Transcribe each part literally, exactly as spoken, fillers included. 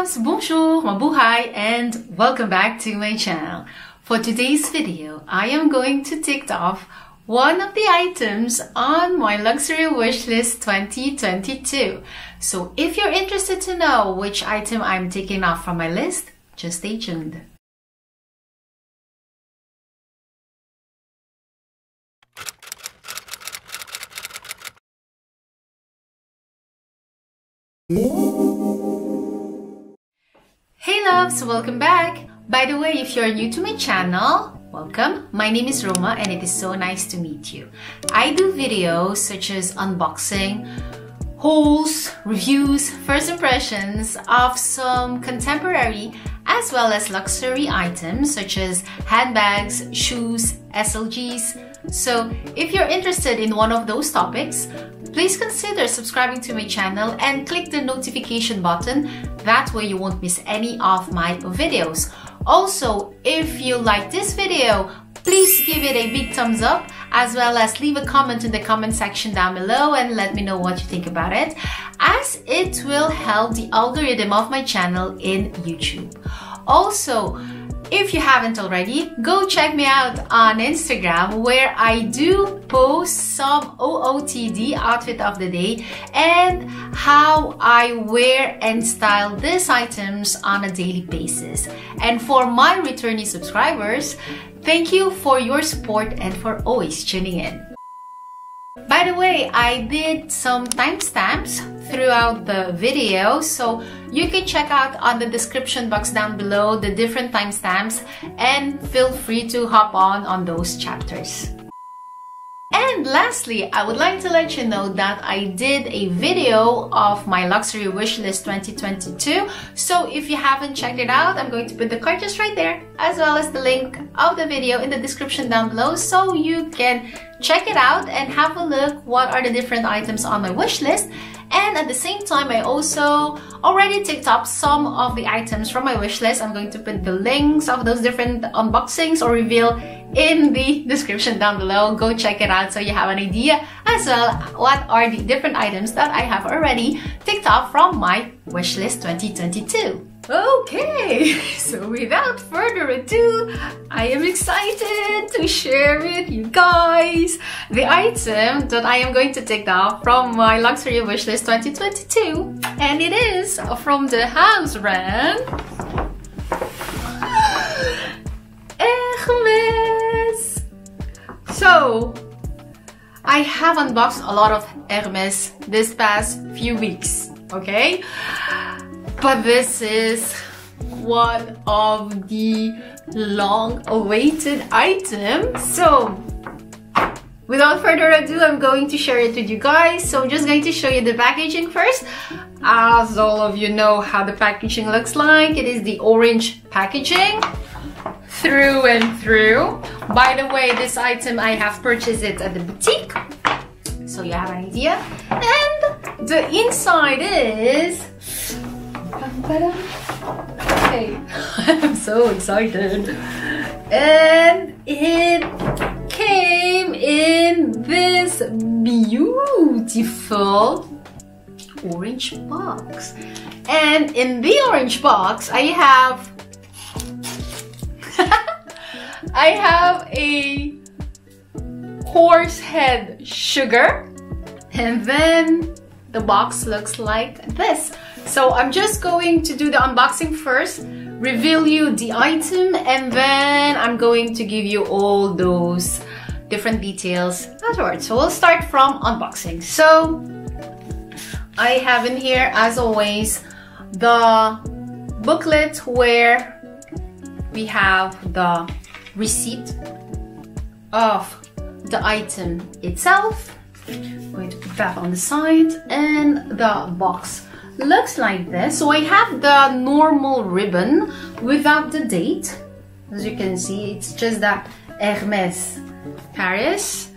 loves, bonjour, mabuhay, and welcome back to my channel. For today's video, I am going to tick off one of the items on my luxury wishlist twenty twenty-two. So if you're interested to know which item I'm taking off from my list, just stay tuned. Hey loves, welcome back. By the way, if you're new to my channel, welcome. My name is Roma and it is so nice to meet you. I do videos such as unboxing, hauls, reviews, first impressions of some contemporary as well as luxury items such as handbags, shoes, S L Gs. So if you're interested in one of those topics, please consider subscribing to my channel and click the notification button. That way you won't miss any of my videos. Also, if you like this video, please give it a big thumbs up as well as leave a comment in the comment section down below and let me know what you think about it, as it will help the algorithm of my channel in YouTube. Also, if you haven't already, go check me out on Instagram where I do post some O O T D, outfit of the day, and how I wear and style these items on a daily basis. And for my returning subscribers, thank you for your support and for always tuning in. By the way, I did some timestamps throughout the video, so you can check out on the description box down below the different timestamps and feel free to hop on on those chapters. And lastly, I would like to let you know that I did a video of my luxury wishlist twenty twenty-two, so if you haven't checked it out, I'm going to put the card just right there as well as the link of the video in the description down below so you can check it out and have a look what are the different items on my wish list. And at the same time, I also already ticked up some of the items from my wish list. I'm going to put the links of those different unboxings or reveal in the description down below. Go check it out so you have an idea as well what are the different items that I have already ticked up from my wish list twenty twenty-two. Okay, so without further ado, I am excited to share with you guys the item that I am going to take down from my luxury wishlist twenty twenty-two, and it is from the house brand Hermès. So I have unboxed a lot of Hermès this past few weeks, okay? But this is one of the long-awaited items. So, without further ado, I'm going to share it with you guys. So, I'm just going to show you the packaging first. As all of you know how the packaging looks like, it is the orange packaging through and through. By the way, this item, I have purchased it at the boutique, so you have an idea. And the inside is... okay, I'm so excited. And it came in this beautiful orange box. And in the orange box, I have I have a horse head sugar, and then the box looks like this. So I'm just going to do the unboxing first, reveal you the item, and then I'm going to give you all those different details afterwards. So we'll start from unboxing. So I have in here, as always, the booklet where we have the receipt of the item itself. I'm going to put that on the side, and the box looks like this. So I have the normal ribbon without the date. As you can see, it's just that Hermès Paris.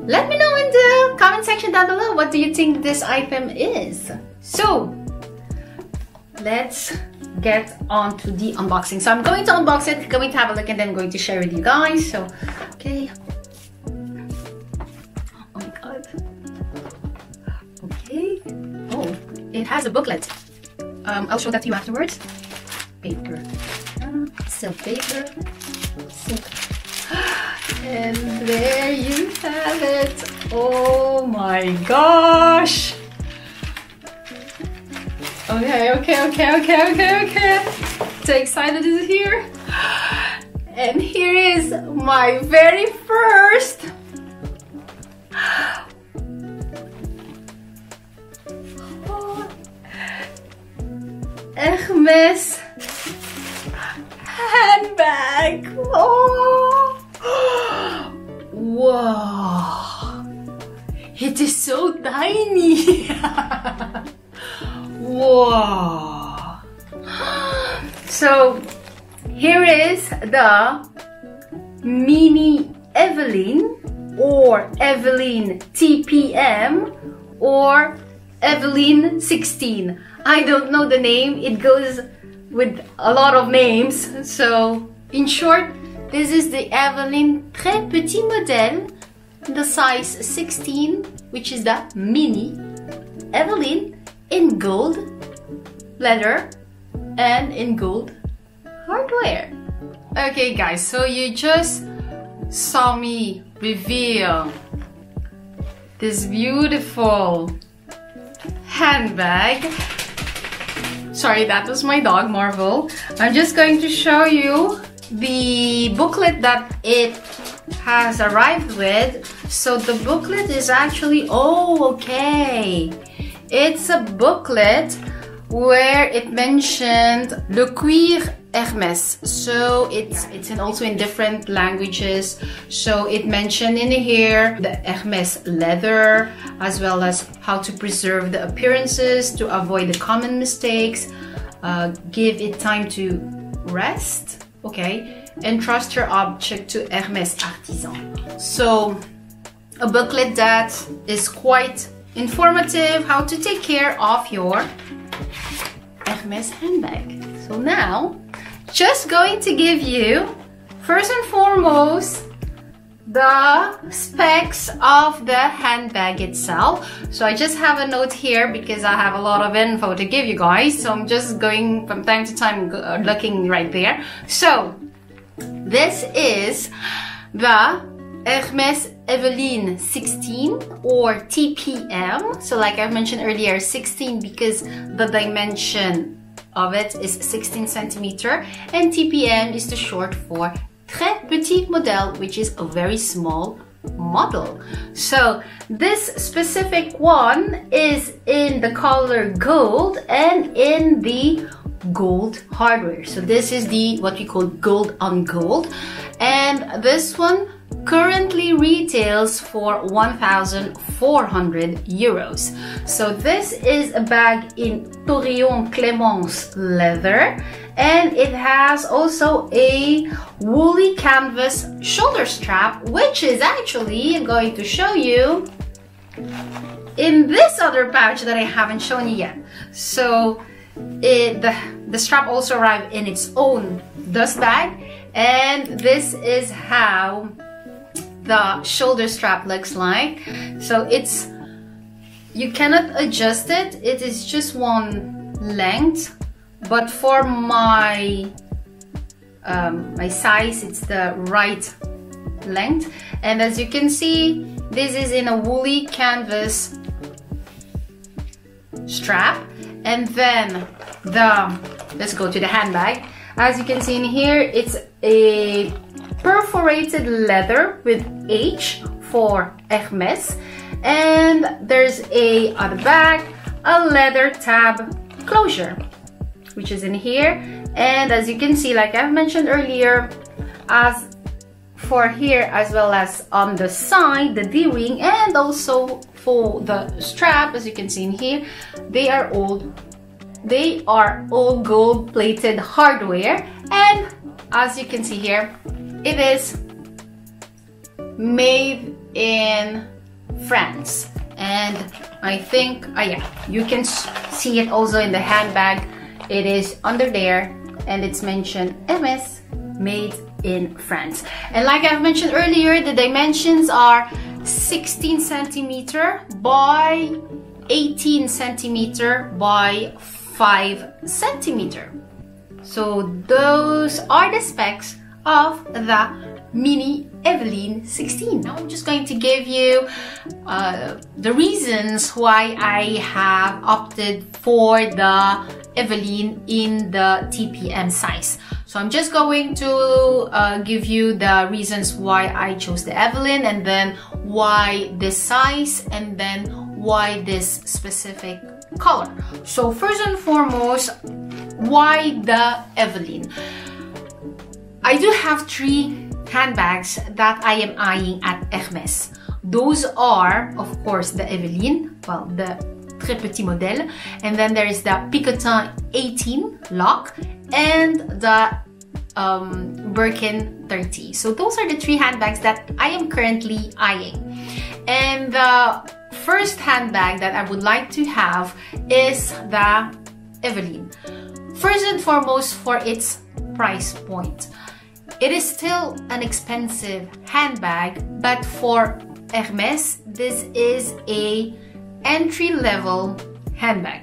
Let me know in the comment section down below, what do you think this item is? So let's get on to the unboxing. So I'm going to unbox it, going to have a look, and then I'm going to share with you guys. So okay. It has a booklet. Um, I'll show that to you afterwards. Paper. Uh, silk paper. Silk. And there you have it. Oh my gosh. Okay, okay, okay, okay, okay, okay. So excited is here. And here is my very first oh. Hermès handbag. Oh, wow! It is so tiny. Wow! So here is the mini Evelyne or Evelyne T P M or Evelyne sixteen. I don't know the name, it goes with a lot of names. So in short, this is the Evelyne Très Petit Modèle, the size sixteen, which is the mini Evelyne in gold leather and in gold hardware. Okay guys, so you just saw me reveal this beautiful handbag. Sorry, that was my dog Marvel. I'm just going to show you the booklet that it has arrived with. So the booklet is actually, oh okay, it's a booklet where it mentioned le cuir Hermès. So it's it's in also in different languages. So it mentioned in here the Hermès leather, as well as how to preserve the appearances, to avoid the common mistakes, uh, give it time to rest, okay, and trust your object to Hermès Artisan. So a booklet that is quite informative, how to take care of your Hermès handbag. So now, just going to give you, first and foremost, the specs of the handbag itself. So I just have a note here because I have a lot of info to give you guys. So I'm just going from time to time looking right there. So this is the Hermès Evelyne sixteen or T P M. So like I mentioned earlier, sixteen because the dimension of it is sixteen centimeter, and T P M is the short for Très Petit Modèle, which is a very small model. So this specific one is in the color gold and in the gold hardware. So this is the what we call gold on gold, and this one currently retails for one thousand four hundred euros. So this is a bag in Taurillon Clemence leather, and it has also a woolly canvas shoulder strap, which is actually, I'm going to show you in this other pouch that I haven't shown you yet. So it, the, the strap also arrived in its own dust bag, and this is how the shoulder strap looks like. So it's, you cannot adjust it, it is just one length, but for my um, my size it's the right length. And as you can see, this is in a woolly canvas strap. And then the, let's go to the handbag. As you can see in here, it's a perforated leather with H for Hermès, and there's a on the back a leather tab closure, which is in here. And as you can see, like I've mentioned earlier, as for here as well as on the side, the D-ring, and also for the strap, as you can see in here, they are all they are all gold-plated hardware. And as you can see here, it is made in France, and I think, oh yeah, you can see it also in the handbag. It is under there, and it's mentioned Hermès, made in France. And like I've mentioned earlier, the dimensions are sixteen centimeter by eighteen centimeter by five centimeters. So those are the specs of the Mini Evelyne sixteen. Now I'm just going to give you uh, the reasons why I have opted for the Evelyne in the T P M size. So I'm just going to uh, give you the reasons why I chose the Evelyne, and then why this size, and then why this specific color. So first and foremost, why the Evelyne? I do have three handbags that I am eyeing at Hermès. Those are, of course, the Evelyne, well, the Très Petit Modèle, and then there is the Picotin eighteen lock and the um, Birkin thirty. So those are the three handbags that I am currently eyeing. And the first handbag that I would like to have is the Evelyne. First and foremost, for its price point. It is still an expensive handbag, but for Hermès, this is a entry-level handbag.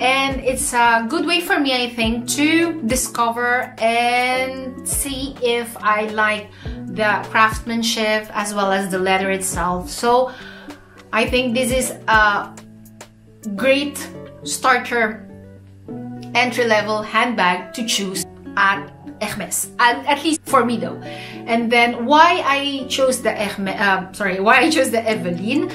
And it's a good way for me, I think, to discover and see if I like the craftsmanship as well as the leather itself. So I think this is a great starter entry-level handbag to choose at Hermès, at, at least for me though. And then why I chose the Hermès, uh, sorry, why I chose the Evelyne,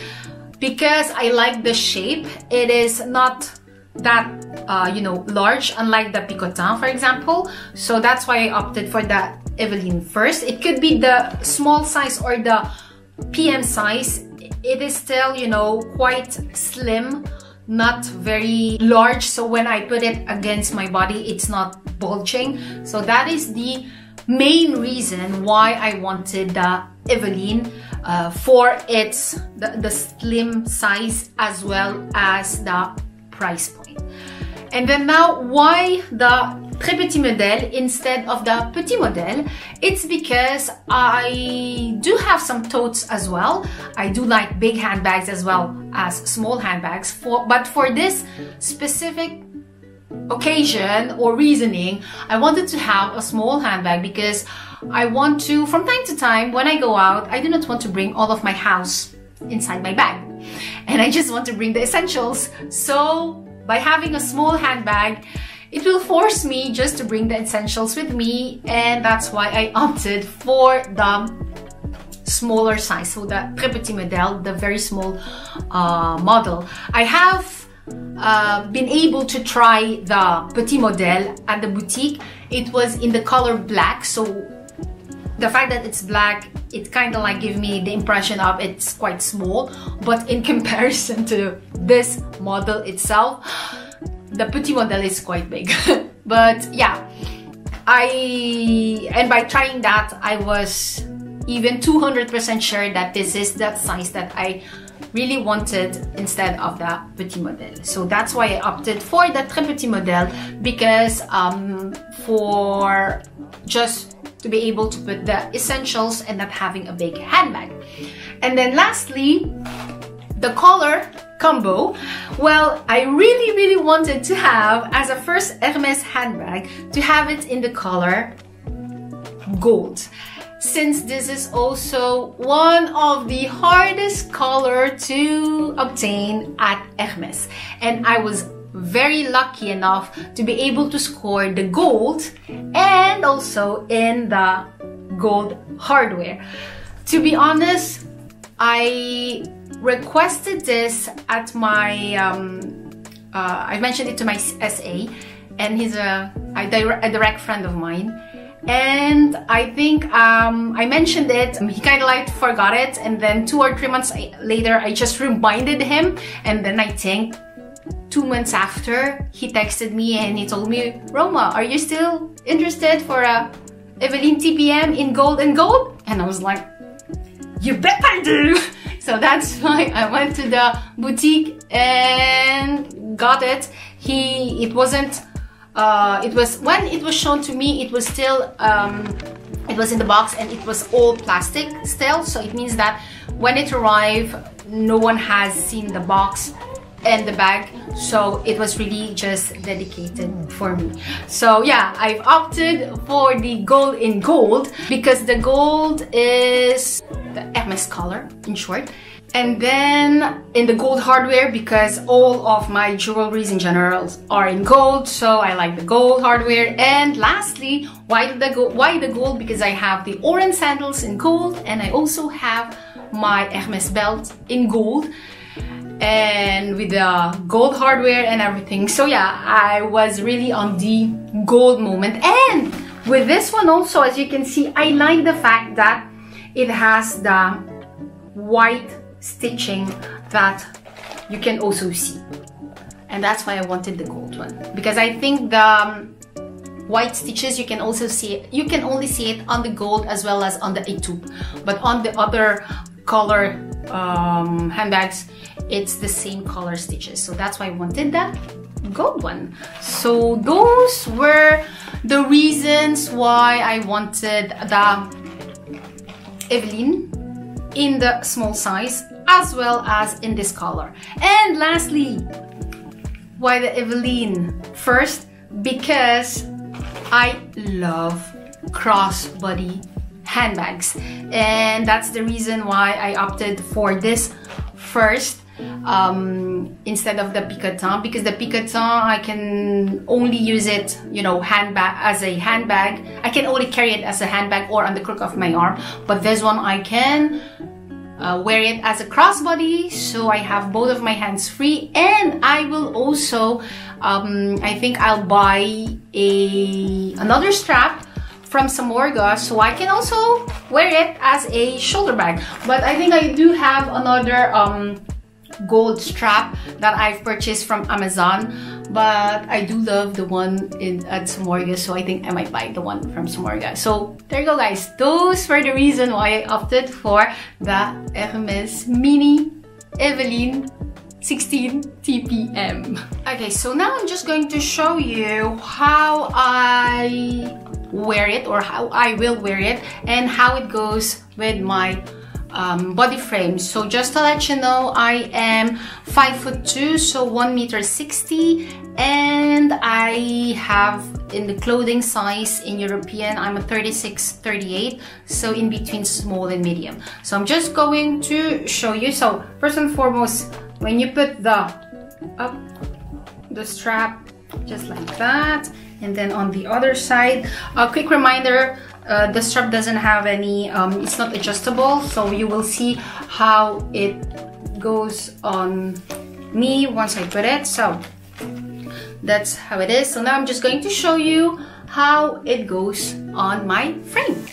because I like the shape. It is not that uh, you know, large, unlike the Picotin, for example. So that's why I opted for the Evelyne first. It could be the small size or the P M size. It is still, you know, quite slim, not very large, so when I put it against my body, it's not bulging. So that is the main reason why I wanted the Evelyne uh, for its the, the slim size as well as the price point. And then now, why the Très Petit Modèle instead of the Petit Modèle? It's because I do have some totes as well. I do like big handbags as well as small handbags, for, but for this specific occasion or reasoning, I wanted to have a small handbag because I want to, from time to time when I go out, I do not want to bring all of my house inside my bag, and I just want to bring the essentials. So by having a small handbag, it will force me just to bring the essentials with me, and that's why I opted for the smaller size, so the Très Petit Modèle, the very small uh, model. I have uh, been able to try the Petit Modèle at the boutique. It was in the color black, so the fact that it's black, it kind of like gave me the impression of it's quite small, but in comparison to this model itself, the Petit Modèle is quite big. But yeah, I and by trying that, I was even two hundred percent sure that this is that size that I really wanted instead of the Petit Modèle. So that's why I opted for the Très Petit Modèle, because um, for just to be able to put the essentials and not having a big handbag. And then lastly, the color combo. Well, I really really wanted to have, as a first Hermès handbag, to have it in the color gold, since this is also one of the hardest color to obtain at Hermès, and I was very lucky enough to be able to score the gold, and also in the gold hardware. To be honest, I requested this at my um, uh, I mentioned it to my S A, and he's a, a, direct, a direct friend of mine, and I think um, I mentioned it, he kind of like forgot it, and then two or three months later I just reminded him, and then I think two months after he texted me and he told me, "Roma, are you still interested for a Evelyne T P M in gold and gold?" And I was like, "You bet I do!" So that's why I went to the boutique and got it. He, it wasn't, uh, it was, when it was shown to me, it was still, um, it was in the box and it was all plastic still. So it means that when it arrived, no one has seen the box and the bag, so it was really just dedicated for me. So yeah, I've opted for the gold in gold because the gold is the Hermès color in short, and then in the gold hardware because all of my jewelries in general are in gold, so I like the gold hardware. And lastly, why the gold? Why the gold? Because I have the orange sandals in gold, and I also have my Hermès belt in gold and with the gold hardware and everything. So yeah, I was really on the gold moment. And with this one also, as you can see, I like the fact that it has the white stitching that you can also see, and that's why I wanted the gold one, because I think the um, white stitches you can also see it, you can only see it on the gold as well as on the étoupe, but on the other color um, handbags it's the same color stitches, so that's why I wanted that gold one. So those were the reasons why I wanted the Evelyne in the small size as well as in this color. And lastly, why the Evelyne? First, because I love crossbody handbags, and that's the reason why I opted for this first um, instead of the Picotin, because the Picotin I can only use it, you know, handbag as a handbag. I can only carry it as a handbag or on the crook of my arm, but this one I can uh, wear it as a crossbody, so I have both of my hands free. And I will also um, I think I'll buy a another strap from Samorga, so I can also wear it as a shoulder bag. But I think I do have another um, gold strap that I've purchased from Amazon, but I do love the one in, at Samorga, so I think I might buy the one from Samorga. So there you go guys, those were the reason why I opted for the Hermès Mini Evelyne sixteen T P M. Okay, so now I'm just going to show you how I wear it, or how I will wear it, and how it goes with my um, body frame. So just to let you know, I am five foot two, so one meter sixty, and I have in the clothing size in European I'm a thirty-six thirty-eight, so in between small and medium. So I'm just going to show you. So first and foremost, when you put the up the strap just like that, and then on the other side, a quick reminder, uh, the strap doesn't have any, um, it's not adjustable, so you will see how it goes on me once I put it. So that's how it is. So now I'm just going to show you how it goes on my frame.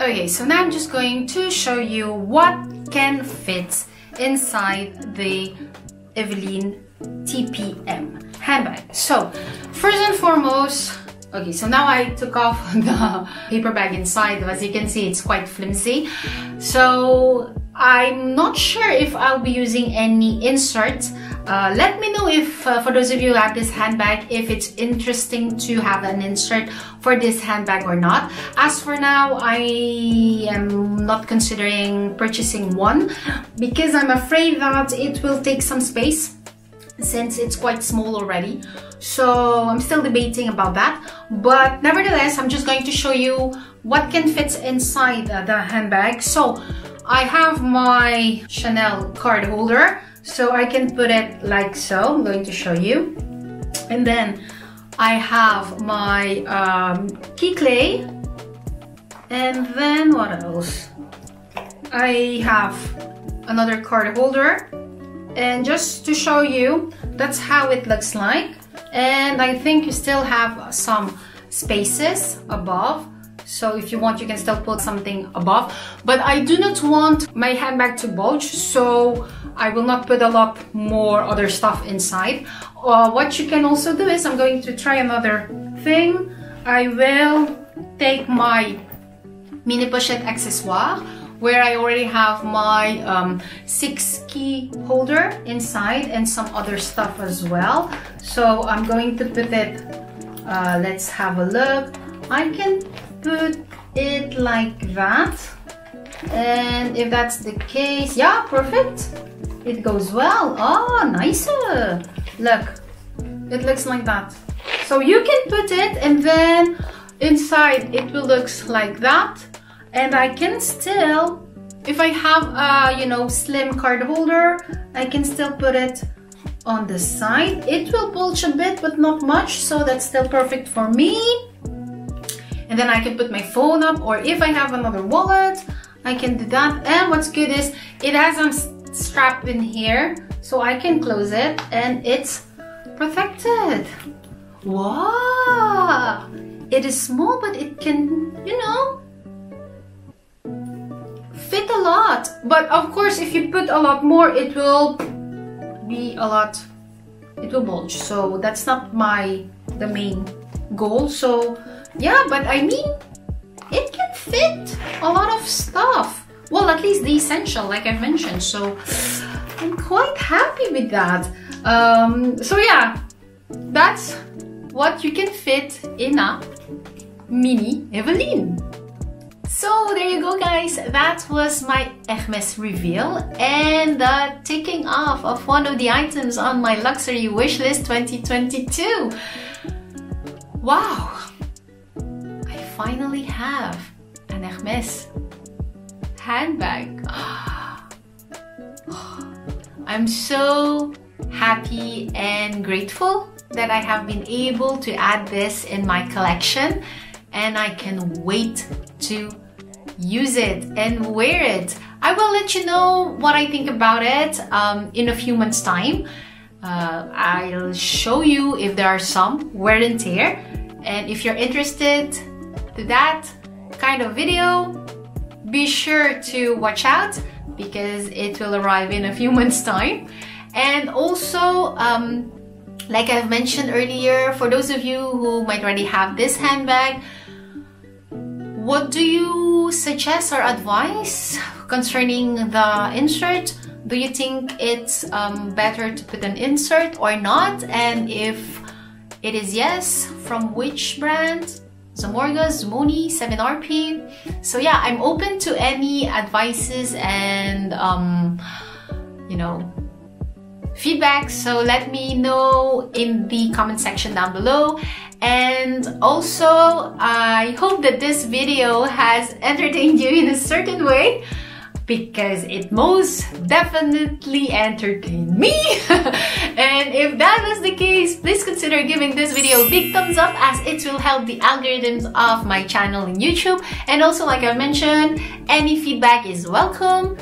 Okay, so now I'm just going to show you what can fit inside the Evelyne T P M handbag. So first and foremost, okay, so now I took off the paper bag inside. As you can see, it's quite flimsy, so I'm not sure if I'll be using any inserts. Uh, let me know if, uh, for those of you who have this handbag, if it's interesting to have an insert for this handbag or not. As for now, I am not considering purchasing one because I'm afraid that it will take some space since it's quite small already. So I'm still debating about that, but nevertheless, I'm just going to show you what can fit inside the handbag. So I have my Chanel card holder, so I can put it like so. I'm going to show you. And then I have my um, key clay, and then what else? I have another card holder, and just to show you, that's how it looks like. And I think you still have some spaces above, so if you want you can still put something above, but I do not want my handbag to bulge, so I will not put a lot more other stuff inside. Uh, what you can also do is, I'm going to try another thing. I will take my mini pochette accessoire, where I already have my um, six key holder inside and some other stuff as well. So I'm going to put it, uh, let's have a look. I can put it like that. And if that's the case, yeah, perfect. It goes well. Oh, nicer. Look, it looks like that. So you can put it and then inside it will look like that. And I can still, if I have a, you know, slim card holder, I can still put it on the side. It will bulge a bit, but not much, so that's still perfect for me. And then I can put my phone up, or if I have another wallet, I can do that. And what's good is, it has some strap in here, so I can close it, and it's protected. Wow! It is small, but it can, you know, fit a lot. But of course, if you put a lot more, it will be a lot, it will bulge, so that's not my the main goal. So yeah, but I mean, it can fit a lot of stuff, well, at least the essential, like I mentioned, so I'm quite happy with that. Um, so yeah, that's what you can fit in a mini Evelyne. So there you go, guys, that was my Hermès reveal and the ticking off of one of the items on my luxury wish list twenty twenty-two. Wow, I finally have an Hermès handbag. I'm so happy and grateful that I have been able to add this in my collection, and I can wait to use it and wear it. I will let you know what I think about it um, in a few months' time. Uh, I'll show you if there are some wear and tear. And if you're interested to that kind of video, be sure to watch out because it will arrive in a few months' time. And also, um, like I've mentioned earlier, for those of you who might already have this handbag, what do you suggest or advise concerning the insert? Do you think it's um, better to put an insert or not? And if it is yes, from which brand? Samorga, Moni, Seminarpe. So yeah, I'm open to any advices and um, you know, feedback. So let me know in the comment section down below. And also, I hope that this video has entertained you in a certain way, because it most definitely entertained me. And if that was the case, please consider giving this video a big thumbs up, as it will help the algorithms of my channel in YouTube. And also, like I mentioned, any feedback is welcome.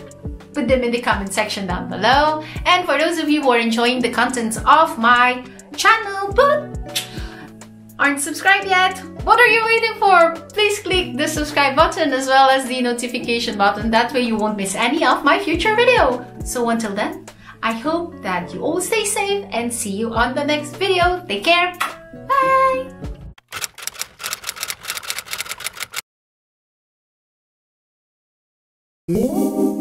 Put them in the comment section down below. And for those of you who are enjoying the contents of my channel, but aren't subscribed yet? What are you waiting for? Please click the subscribe button as well as the notification button. That way you won't miss any of my future video. So until then, I hope that you all stay safe and see you on the next video. Take care. Bye. Ooh.